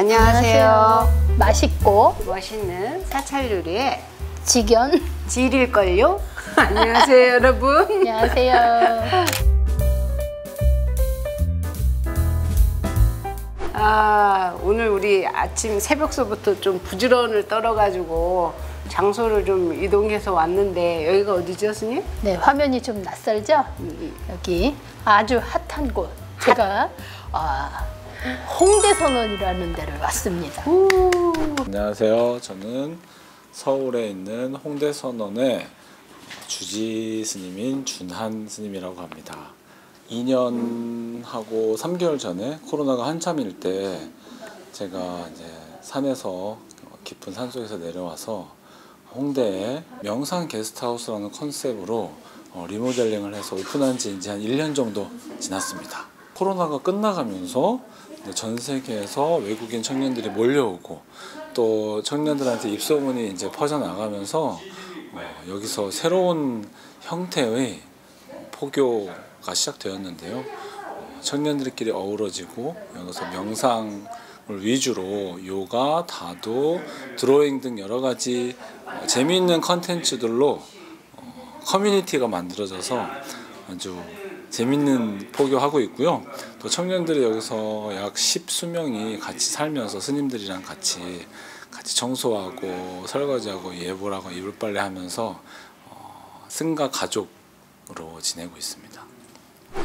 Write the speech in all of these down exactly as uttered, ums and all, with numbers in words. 안녕하세요. 안녕하세요. 맛있고 멋있는 사찰 요리의 직연 질일걸요? 안녕하세요 여러분. 안녕하세요. 아, 오늘 우리 아침 새벽서부터 좀 부지런을 떨어가지고 장소를 좀 이동해서 왔는데 여기가 어디죠, 스님? 네, 화면이 좀 낯설죠? 음. 여기 아주 핫한 곳. 핫. 제가 아, 홍대선원이라는 데를 왔습니다. 오. 안녕하세요. 저는 서울에 있는 홍대선원의 주지 스님인 준한 스님이라고 합니다. 이 년하고 삼 개월 전에 코로나가 한참일 때 제가 이제 산에서 깊은 산속에서 내려와서 홍대에 명상 게스트하우스라는 컨셉으로 리모델링을 해서 오픈한 지 이제 한 일 년 정도 지났습니다. 코로나가 끝나가면서 전 세계에서 외국인 청년들이 몰려오고 또 청년들한테 입소문이 이제 퍼져나가면서 여기서 새로운 형태의 포교가 시작되었는데요. 청년들끼리 어우러지고 여기서 명상을 위주로 요가, 다도, 드로잉 등 여러 가지 재미있는 컨텐츠들로 커뮤니티가 만들어져서 아주 재밌는 포교하고 있고요. 또 청년들이 여기서 약 십수 명이 같이 살면서 스님들이랑 같이 같이 청소하고 설거지하고 예불하고 이불빨래 하면서 어, 승가 가족으로 지내고 있습니다.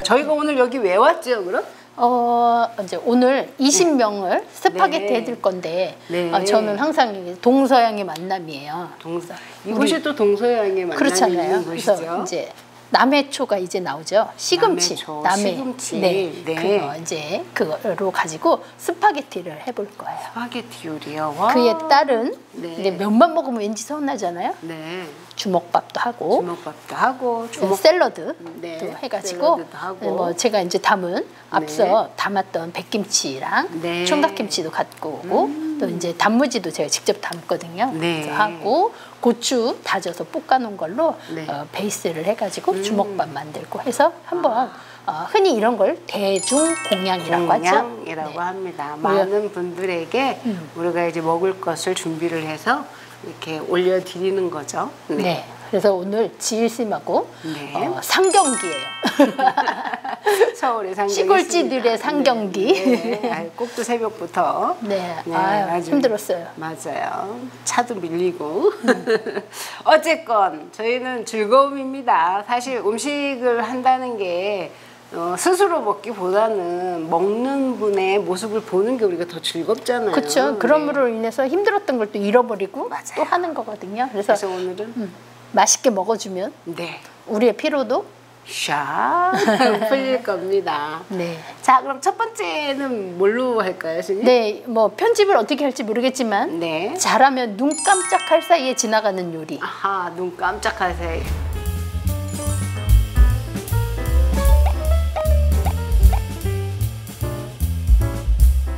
저희가 오늘 여기 왜 왔죠, 그럼? 어, 이제 오늘 이십 명을 스파게티 네. 해줄 건데 네. 어, 저는 항상 동서양의 만남이에요. 동서 이곳이 또 동서양의 만남이 그렇잖아요. 그래서 이제 남해초가 이제 나오죠. 시금치, 남해초, 남해, 시금치. 네, 네. 그거 이제 그거로 가지고 스파게티를 해볼 거예요. 스파게티 요리요. 와. 그에 따른 네. 이제 면만 먹으면 왠지 서운하잖아요. 네. 주먹밥도 하고, 주먹밥도 하고, 주먹... 샐러드도 네. 해가지고, 샐러드도 하고. 뭐 제가 이제 담은 앞서 네. 담았던 백김치랑 네. 총각김치도 갖고 오고, 음. 또 이제 단무지도 제가 직접 담거든요. 네. 하고. 고추 다져서 볶아놓은 걸로 네. 어, 베이스를 해가지고 음. 주먹밥 만들고 해서 한번 어, 흔히 이런 걸 대중공양이라고 하죠. 공양이라고 네. 합니다. 많은 분들에게 음. 우리가 이제 먹을 것을 준비를 해서 이렇게 올려드리는 거죠. 네. 네. 그래서 오늘 지일쌤하고 네. 어, 상경기예요. 서울의 상경기. 시골지들의 상경기. 네. 네. 아유, 꼭두 새벽부터. 네. 네. 아유, 아주 힘들었어요. 맞아요. 차도 밀리고. 음. 어쨌건 저희는 즐거움입니다. 사실 음식을 한다는 게 어, 스스로 먹기보다는 먹는 분의 모습을 보는 게 우리가 더 즐겁잖아요. 그렇죠. 그럼으로 네. 인해서 힘들었던 걸 또 잃어버리고 맞아요. 또 하는 거거든요. 그래서, 그래서 오늘은 음, 맛있게 먹어주면 네. 우리의 피로도 샤 풀릴 겁니다. 네. 자, 그럼 첫 번째는 뭘로 할까요, 스님? 네, 뭐 편집을 어떻게 할지 모르겠지만 네. 잘하면 눈 깜짝할 사이에 지나가는 요리. 아하, 눈 깜짝할 사이.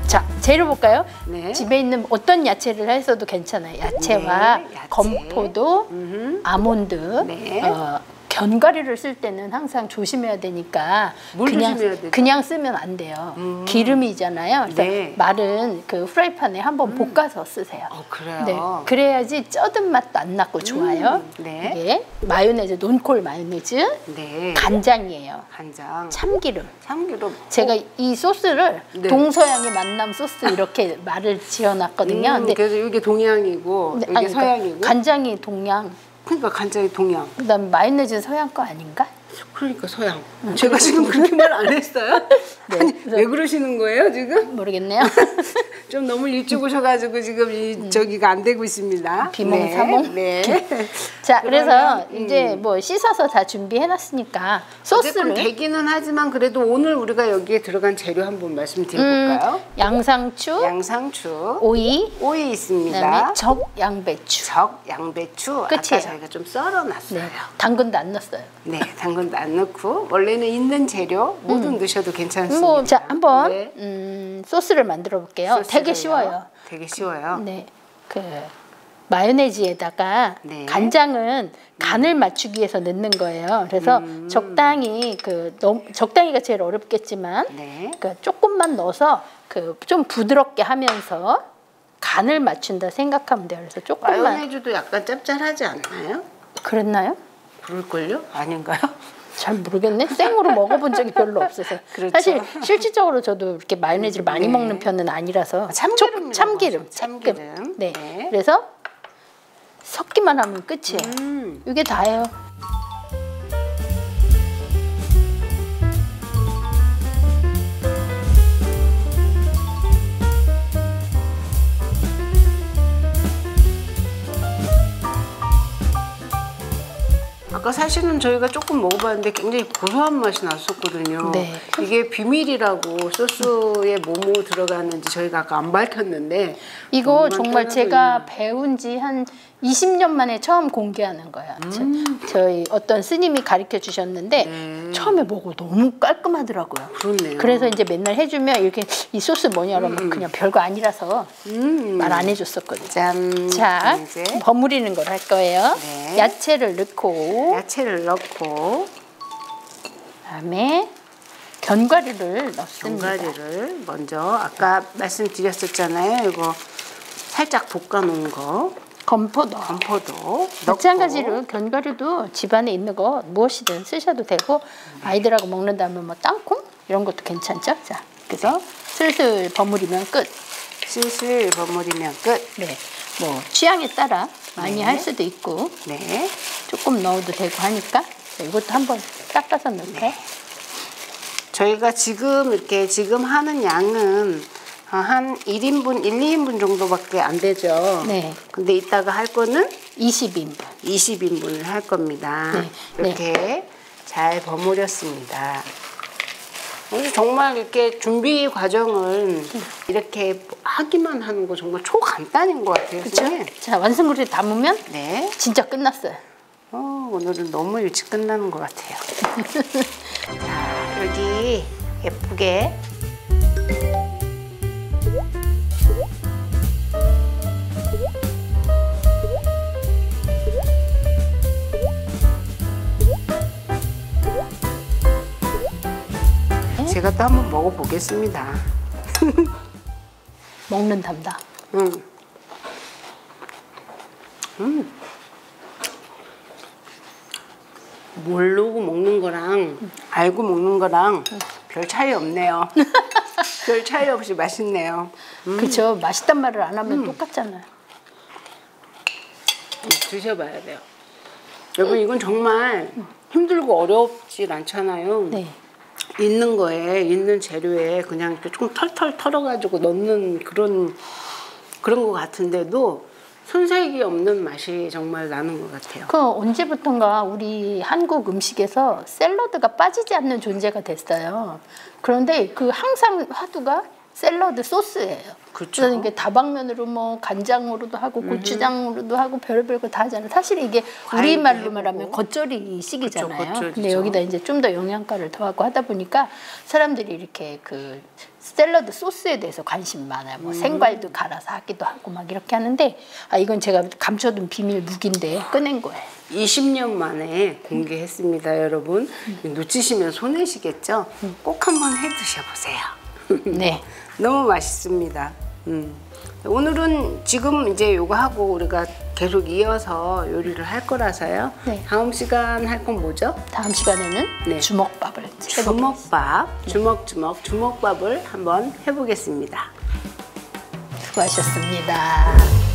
자, 재료 볼까요? 네. 집에 있는 어떤 야채를 해서도 괜찮아요. 야채와 네, 야채. 건포도, 음흠. 아몬드, 네. 어, 견과류를 쓸 때는 항상 조심해야 되니까 그냥, 그냥 쓰면 안 돼요. 음. 기름이잖아요. 그래서 네. 마른 그 후라이팬에 한번 음. 볶아서 쓰세요. 어, 그래요? 네. 그래야지 쩌든 맛도 안 나고 좋아요. 음. 네. 이게 마요네즈, 논콜 마요네즈, 네. 간장이에요. 간장. 참기름. 참기름. 제가 이 소스를 네. 동서양의 만남 소스 이렇게 말을 지어놨거든요. 음, 근데 그래서 이게 동양이고 이게 아니, 서양이고. 간장이 동양. 그러니까 간장이 동양. 그다음 마요네즈 서양 거 아닌가? 그러니까 서양. 응. 제가 지금 그렇게 말 안 했어요? 네. 아니 왜 그러시는 거예요 지금? 모르겠네요. 좀 너무 일찍 오셔가지고 지금 이 저기가 안 되고 있습니다. 비몽사몽. 네. 네. 자 그래서 음. 이제 뭐 씻어서 다 준비해놨으니까 소스를. 되기는 하지만 그래도 오늘 우리가 여기에 들어간 재료 한번 말씀드려볼까요? 음, 양상추. 양상추. 오이. 오이 있습니다. 그다음에 적 양배추. 적 양배추. 끝이에요. 아까 저희가 좀 썰어놨어요. 네. 당근도 안 넣었어요. 네, 당근도 안 넣고 원래는 있는 재료 모두 음. 넣으셔도 괜찮습니다. 뭐, 자 한번 네. 음, 소스를 만들어 볼게요. 소스. 되게 쉬워요. 되게 쉬워요. 그, 네, 그 마요네즈에다가 네. 간장은 간을 맞추기 위해서 넣는 거예요. 그래서 음. 적당히 그 너무, 적당히가 제일 어렵겠지만 네. 그 조금만 넣어서 그 좀 부드럽게 하면서 간을 맞춘다 생각하면 돼요. 그래서 조금만. 마요네즈도 약간 짭짤하지 않나요? 그랬나요? 그럴걸요? 아닌가요? 잘 모르겠네. 생으로 먹어본 적이 별로 없어서. 그렇죠. 사실 실질적으로 저도 이렇게 마요네즈를 많이 네. 먹는 편은 아니라서. 참기름. 참기름. 참기름. 네. 네. 그래서 섞기만 하면 끝이에요. 음. 이게 다예요. 아까 사실은 저희가 조금 먹어봤는데 굉장히 고소한 맛이 났었거든요. 네. 이게 비밀이라고 소스에 뭐뭐 들어가는지 저희가 아까 안 밝혔는데 이거 정말 제가 배운 지 한 이십 년 만에 처음 공개하는 거야. 음. 저희 어떤 스님이 가르쳐 주셨는데 네. 처음에 먹어 너무 깔끔하더라고요. 그렇네요. 그래서 이제 맨날 해주면 이렇게 이 소스 뭐냐고 음. 그냥 별거 아니라서 음. 말 안 해줬었거든요. 짠. 자, 이제. 버무리는 걸 할 거예요. 네. 야채를 넣고 야채를 넣고 그다음에 견과류를 넣습니다. 견과류를 먼저 아까 말씀드렸었잖아요. 이거 살짝 볶아 놓은 거. 건포도, 건포도 마찬가지로 견과류도 집안에 있는 거 무엇이든 쓰셔도 되고 아이들하고 먹는다면 뭐 땅콩 이런 것도 괜찮죠? 자, 그래서 슬슬 버무리면 끝. 슬슬 버무리면 끝. 네, 뭐 취향에 따라 많이 네. 할 수도 있고, 네, 조금 넣어도 되고 하니까 이것도 한번 닦아서 넣을게요. 네. 저희가 지금 이렇게 지금 하는 양은. 한 일 인분, 일, 이인분 정도밖에 안 되죠. 네. 근데 이따가 할 거는 이십 인분. 이십 인분을 할 겁니다. 네. 이렇게 네. 잘 버무렸습니다. 정말 이렇게 준비 과정은 이렇게 하기만 하는 거 정말 초간단인 것 같아요. 그쵸? 자, 완성그릇에 담으면 네. 진짜 끝났어요. 어, 오늘은 너무 일찍 끝나는 것 같아요. 자, 여기 예쁘게. 제가 또 한번 먹어보겠습니다. 먹는 담다. 응. 음. 모르고 먹는 거랑 알고 먹는 거랑 응. 별 차이 없네요. 별 차이 없이 맛있네요. 음. 그렇죠. 맛있단 말을 안 하면 음. 똑같잖아요. 드셔봐야 돼요. 여러분 이건 정말 힘들고 어렵지 않잖아요. 네. 있는 거에, 있는 재료에 그냥 이렇게 조금 털털 털어가지고 넣는 그런, 그런 것 같은데도 손색이 없는 맛이 정말 나는 것 같아요. 그 언제부턴가 우리 한국 음식에서 샐러드가 빠지지 않는 존재가 됐어요. 그런데 그 항상 화두가 샐러드 소스예요. 그렇죠. 그래서 이게 다방면으로 뭐 간장으로도 하고 고추장으로도 하고 별별 거 다 하잖아요. 사실 이게 우리말로 말하면 겉절이식이잖아요. 그렇죠, 겉절이죠. 근데 여기다 이제 좀 더 영양가를 더하고 하다 보니까 사람들이 이렇게 그 샐러드 소스에 대해서 관심이 많아요. 뭐 음. 생과일도 갈아서 하기도 하고 막 이렇게 하는데 아 이건 제가 감춰둔 비밀 무기인데 꺼낸 거예요. 이십 년 만에 공개했습니다, 음. 여러분. 음. 놓치시면 손해시겠죠? 음. 꼭 한번 해 드셔보세요. 네, 너무 맛있습니다. 음. 오늘은 지금 이제 요거 하고 우리가 계속 이어서 요리를 할 거라서요. 네. 다음 시간 할 건 뭐죠? 다음 시간에는 네. 주먹밥을 주먹밥, 해보겠습니다. 주먹주먹 주먹밥을 한번 해보겠습니다. 수고하셨습니다.